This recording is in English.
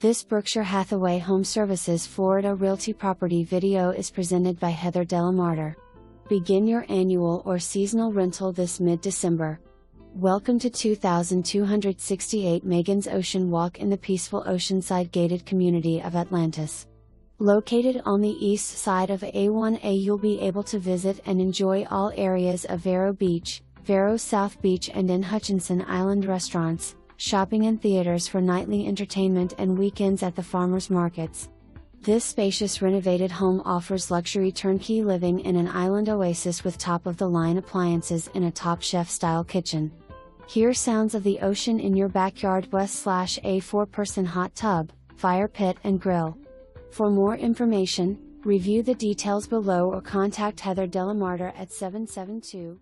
This Berkshire Hathaway HomeServices Florida Realty property video is presented by Heather Delamarter. Begin your annual or seasonal rental this mid-December. Welcome to 2268 Magan's Ocean Walk in the peaceful oceanside gated community of Atlantis. Located on the east side of A1A, you'll be able to visit and enjoy all areas of Vero Beach, Vero South Beach, and in Hutchinson Island restaurants, shopping and theaters for nightly entertainment, and weekends at the farmers markets. This spacious renovated home offers luxury turnkey living in an island oasis with top-of-the-line appliances in a top chef-style kitchen. Hear sounds of the ocean in your backyard with a 4-person hot tub, fire pit, and grill. For more information, review the details below or contact Heather Delamarter at 772